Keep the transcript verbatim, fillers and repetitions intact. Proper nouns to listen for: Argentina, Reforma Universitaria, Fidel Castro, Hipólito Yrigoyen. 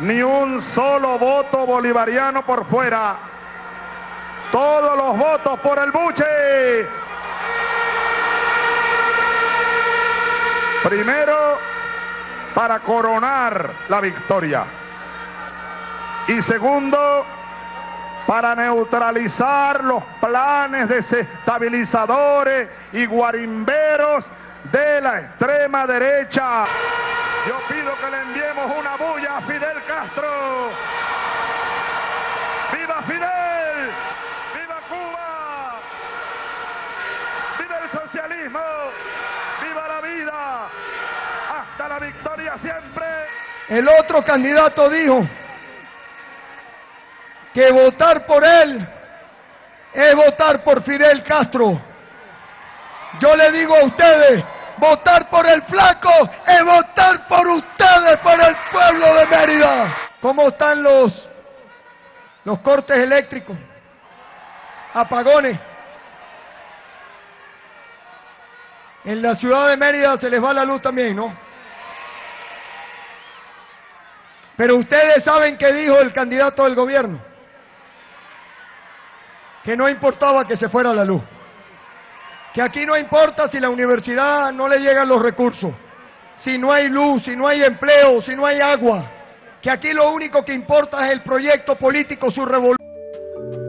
ni un solo voto bolivariano por fuera. Todos los votos por el Buche. Primero, para coronar la victoria. Y segundo, para neutralizar los planes desestabilizadores y guarimberos de la extrema derecha. Yo pido que le enviemos una bulla a Fidel Castro. ¡Viva Fidel! ¡Viva Cuba! ¡Viva el socialismo! ¡Viva la vida! ¡Hasta la victoria siempre! El otro candidato dijo que votar por él es votar por Fidel Castro. Yo le digo a ustedes, votar por el flaco es votar por ustedes, por el pueblo de Mérida. ¿Cómo están los, los cortes eléctricos? Apagones. En la ciudad de Mérida se les va la luz también, ¿no? Pero ustedes saben qué dijo el candidato del gobierno. Que no importaba que se fuera la luz. Que aquí no importa si la universidad no le llegan los recursos, si no hay luz, si no hay empleo, si no hay agua, que aquí lo único que importa es el proyecto político, su revolución.